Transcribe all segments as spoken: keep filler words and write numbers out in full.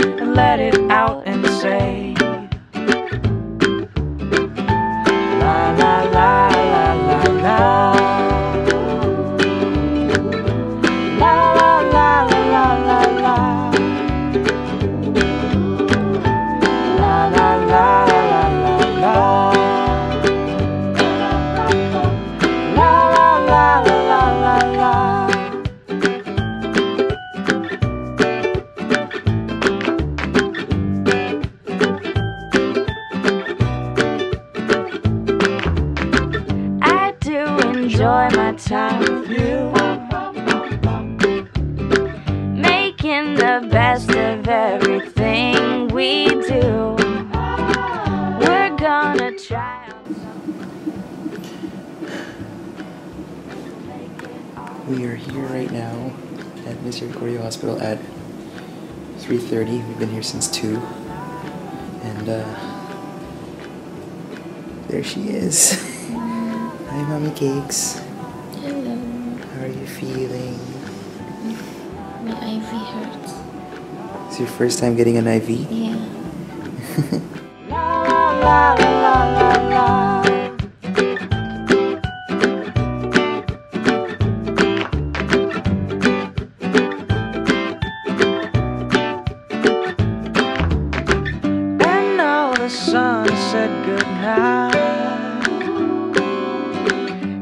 and let it out and say la la la la la la. Enjoy my time with you, making the best of everything we do. We're gonna try out something. We are here right now at Misericordia Hospital at three thirty. We've been here since two, and uh, there she is. Hi, Mommy Cakes. Hello. How are you feeling? My I V hurts. It's your first time getting an I V? Yeah. La la la la la. And now the sun said goodnight.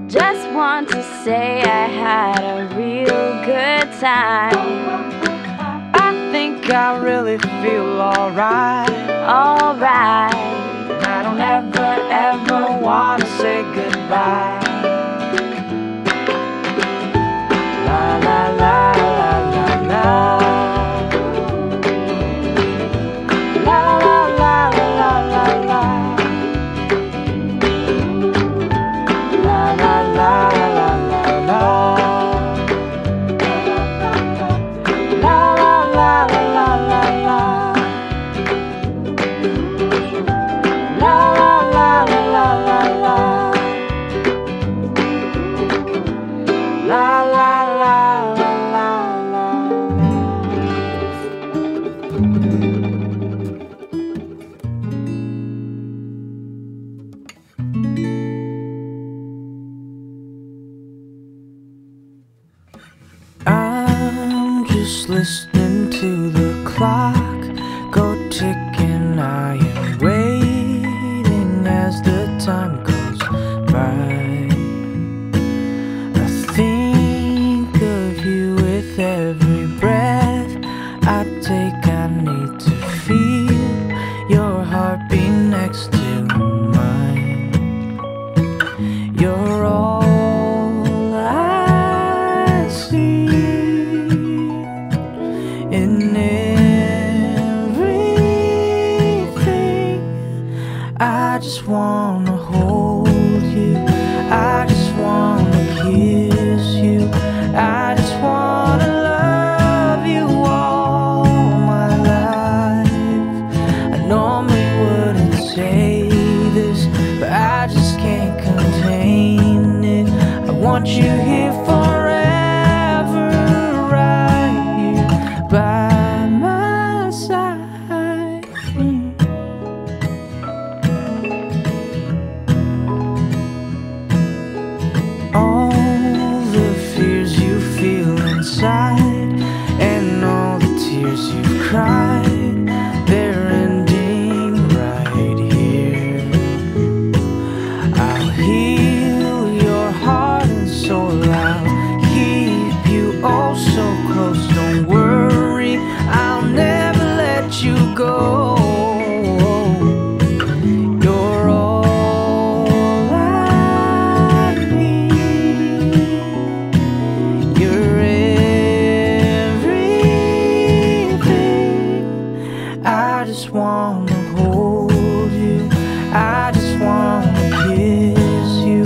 Just want to say I had a real good time. I think I really feel alright. Alright. I don't ever, ever want to say goodbye. La la la la la la. La la la la la la la. I'm just listening to the clock go ticking. I am waiting as the time goes by. I think of you with every breath I take. I need to feel your heartbeat next to mine. You're all I just wanna hold you, I just wanna kiss you, I just wanna love you all my life. I normally wouldn't say this, but I just can't contain it. I want you here forever, right here by my side. And all the tears you've cried, they're ending right here. I'll heal your heart and soul, I'll keep you all so close. Don't worry, I'll never let you go. You're all I need. You're I just wanna hold you, I just wanna kiss you,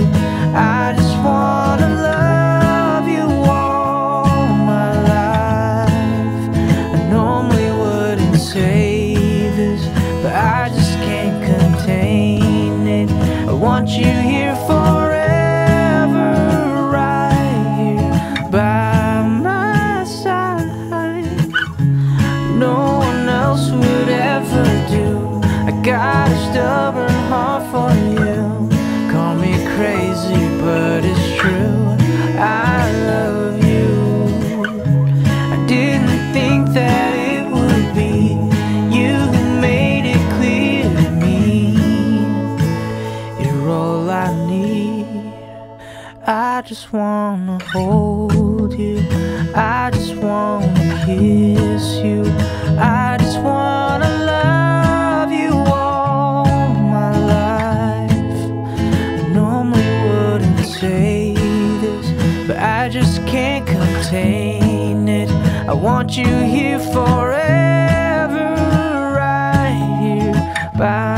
I just wanna love you all my life. I normally wouldn't say this, but I just can't contain it. I want you here forever, right here by my side. No one else just wanna hold you, I just wanna kiss you, I just wanna love you all my life. I normally wouldn't say this, but I just can't contain it. I want you here forever, right here by